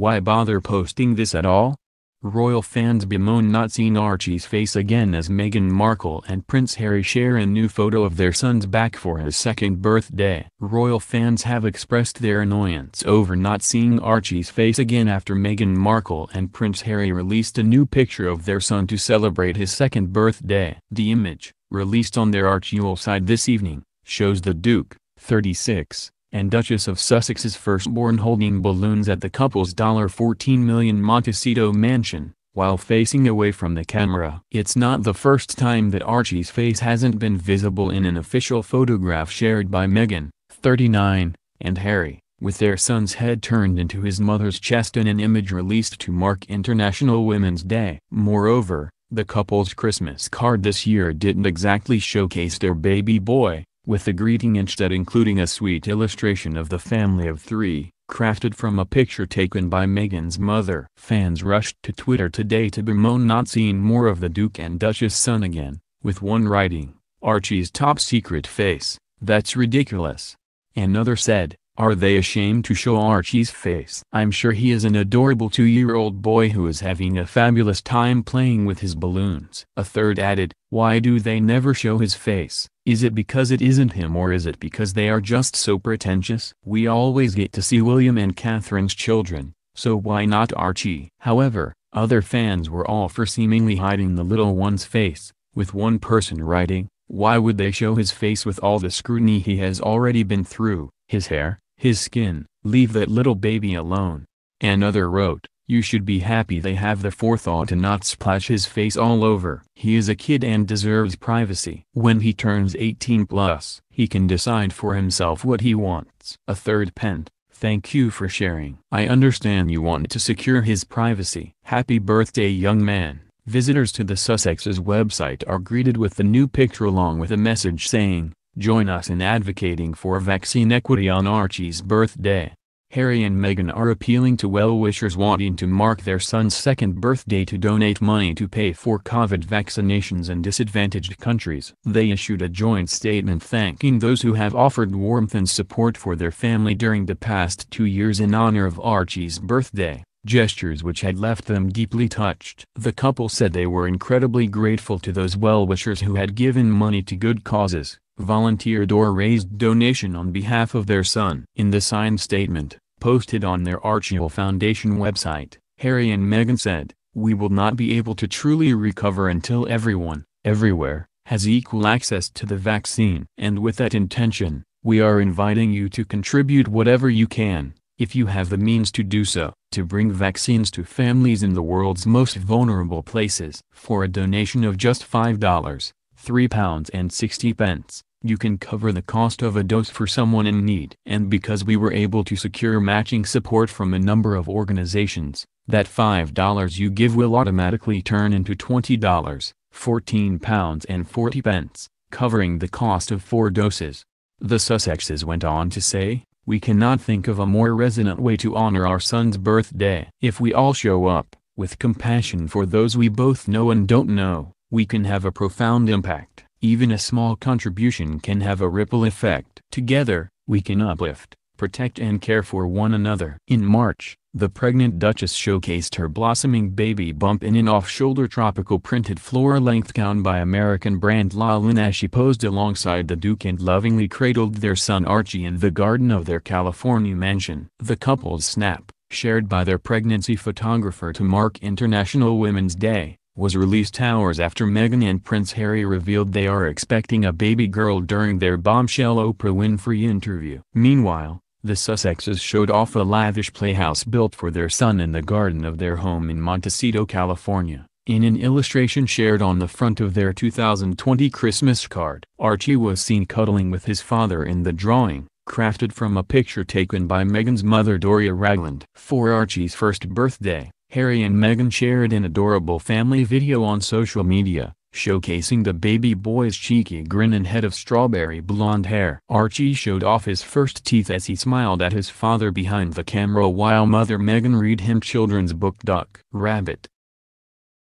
Why bother posting this at all? Royal fans bemoan not seeing Archie's face again as Meghan Markle and Prince Harry share a new photo of their son's back for his second birthday. Royal fans have expressed their annoyance over not seeing Archie's face again after Meghan Markle and Prince Harry released a new picture of their son to celebrate his second birthday. The image, released on their Archewell site this evening, shows the Duke, 36, and Duchess of Sussex's firstborn holding balloons at the couple's $14 million Montecito mansion, while facing away from the camera. It's not the first time that Archie's face hasn't been visible in an official photograph shared by Meghan, 39, and Harry, with their son's head turned into his mother's chest in an image released to mark International Women's Day. Moreover, the couple's Christmas card this year didn't exactly showcase their baby boy, with the greeting instead including a sweet illustration of the family of three, crafted from a picture taken by Meghan's mother. Fans rushed to Twitter today to bemoan not seeing more of the Duke and Duchess' son again, with one writing, "Archie's top secret face, that's ridiculous." Another said, "Are they ashamed to show Archie's face? I'm sure he is an adorable two-year-old boy who is having a fabulous time playing with his balloons." A third added, "Why do they never show his face? Is it because it isn't him, or is it because they are just so pretentious? We always get to see William and Catherine's children, so why not Archie?" However, other fans were all for seemingly hiding the little one's face, with one person writing, "Why would they show his face with all the scrutiny he has already been through? His hair, his skin, leave that little baby alone." Another wrote, "You should be happy they have the forethought to not splash his face all over. He is a kid and deserves privacy. When he turns 18+, he can decide for himself what he wants." A third penned, "Thank you for sharing. I understand you want to secure his privacy. Happy birthday, young man." Visitors to the Sussex's website are greeted with the new picture along with a message saying, "Join us in advocating for vaccine equity on Archie's birthday." Harry and Meghan are appealing to well-wishers wanting to mark their son's second birthday to donate money to pay for COVID vaccinations in disadvantaged countries. They issued a joint statement thanking those who have offered warmth and support for their family during the past 2 years in honor of Archie's birthday, gestures which had left them deeply touched. The couple said they were incredibly grateful to those well-wishers who had given money to good causes, volunteered or raised donation on behalf of their son. In the signed statement, posted on their Archewell Foundation website, Harry and Meghan said, "We will not be able to truly recover until everyone, everywhere, has equal access to the vaccine. And with that intention, we are inviting you to contribute whatever you can, if you have the means to do so, to bring vaccines to families in the world's most vulnerable places. For a donation of just $5, £3.60, you can cover the cost of a dose for someone in need." And because we were able to secure matching support from a number of organizations, that $5 you give will automatically turn into $20, £14.40, covering the cost of 4 doses. The Sussexes went on to say, "We cannot think of a more resonant way to honor our son's birthday. If we all show up, with compassion for those we both know and don't know, we can have a profound impact. Even a small contribution can have a ripple effect. Together, we can uplift, protect and care for one another." In March, the pregnant Duchess showcased her blossoming baby bump in an off-shoulder tropical printed floor-length gown by American brand La Luna as she posed alongside the Duke and lovingly cradled their son Archie in the garden of their California mansion. The couple's snap, shared by their pregnancy photographer to mark International Women's Day, was released hours after Meghan and Prince Harry revealed they are expecting a baby girl during their bombshell Oprah Winfrey interview. Meanwhile, the Sussexes showed off a lavish playhouse built for their son in the garden of their home in Montecito, California, in an illustration shared on the front of their 2020 Christmas card. Archie was seen cuddling with his father in the drawing, crafted from a picture taken by Meghan's mother Doria Ragland. For Archie's first birthday, Harry and Meghan shared an adorable family video on social media, showcasing the baby boy's cheeky grin and head of strawberry blonde hair. Archie showed off his first teeth as he smiled at his father behind the camera while mother Meghan read him children's book Duck Rabbit.